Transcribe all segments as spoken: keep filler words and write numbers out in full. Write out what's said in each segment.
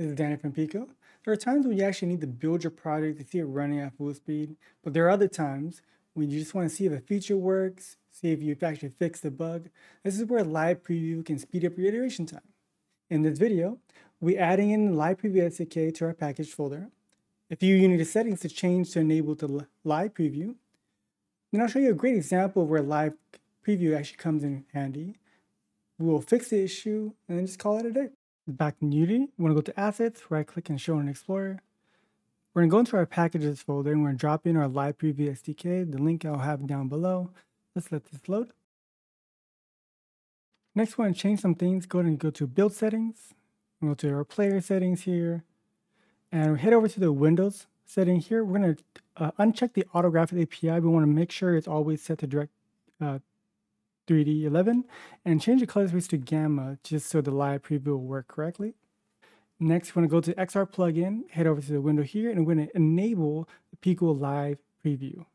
This is Danny from Pico. There are times when you actually need to build your project to see it running at full speed, but there are other times when you just want to see if a feature works, see if you've actually fixed the bug. This is where Live Preview can speed up your iteration time. In this video, we're adding in the Live Preview S D K to our package folder. A few Unity settings to change to enable to Live Preview. Then I'll show you a great example of where Live Preview actually comes in handy. We'll fix the issue and then just call it a day. Back in Unity, we want to go to Assets, right click and show in Explorer. We're going to go into our Packages folder and we're going to drop in our Live Preview S D K, the link I'll have down below. Let's let this load. Next, we want to change some things. Go ahead and go to Build Settings. We'll go to our Player Settings here. And we head over to the Windows setting here. We're going to uh, uncheck the AutoGraphics A P I. We want to make sure it's always set to direct uh, three D eleven, and change the color space to gamma just so the Live Preview will work correctly. Next, we're going to go to X R plugin, head over to the window here, and we're going to enable the Pico Live Preview.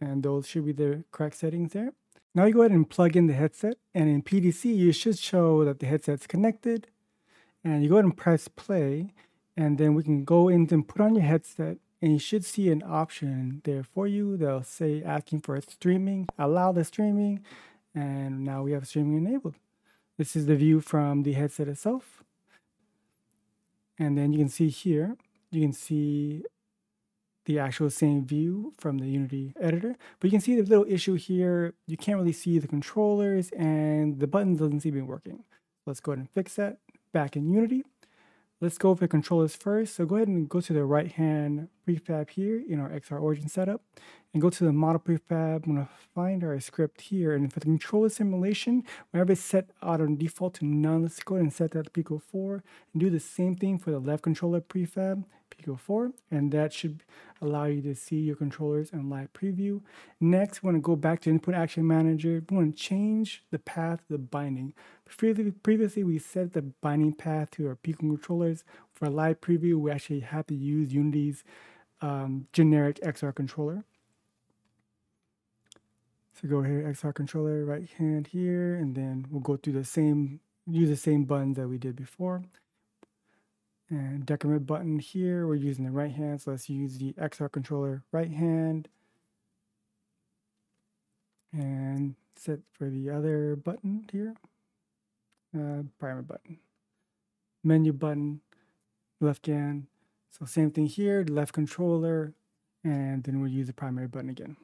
And those should be the correct settings there. Now you go ahead and plug in the headset, and in P D C, you should show that the headset's connected. And you go ahead and press play, and then we can go in and put on your headset, and you should see an option there for you that'll say asking for streaming, allow the streaming. And now we have streaming enabled. This is the view from the headset itself. And then you can see here, you can see the actual same view from the Unity editor, but you can see the little issue here. You can't really see the controllers and the buttons doesn't seem to be working. Let's go ahead and fix that back in Unity. Let's go over the controllers first. So go ahead and go to the right-hand prefab here in our X R Origin setup and go to the model prefab. I'm going to find our script here. And for the controller simulation, whenever it's set out on default to none, let's go ahead and set that to Pico four and do the same thing for the left controller prefab, Pico four. And that should allow you to see your controllers in Live Preview. Next, we want to go back to Input Action Manager. We want to change the path of the binding. Previously, we set the binding path to our Pico controllers. For Live Preview, we actually have to use Unity's um, generic X R controller. So go here, X R controller, right hand here, and then we'll go through the same, use the same buttons that we did before. And decrement button here, we're using the right hand, so let's use the X R controller right hand. And set for the other button here, uh, primer button, menu button, left hand. So same thing here, the left controller, and then we'll use the primary button again.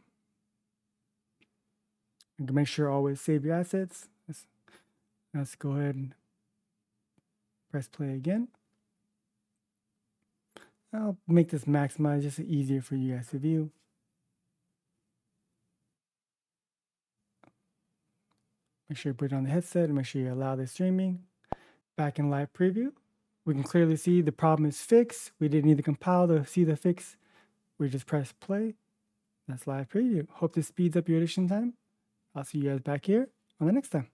And make sure always save your assets. Let's, let's go ahead and press play again. I'll make this maximized just so easier for you guys to view. Make sure you put it on the headset and make sure you allow the streaming. Back in Live Preview, we can clearly see the problem is fixed. We didn't need to compile to see the fix. We just press play. That's Live Preview. Hope this speeds up your edition time. I'll see you guys back here on the next time.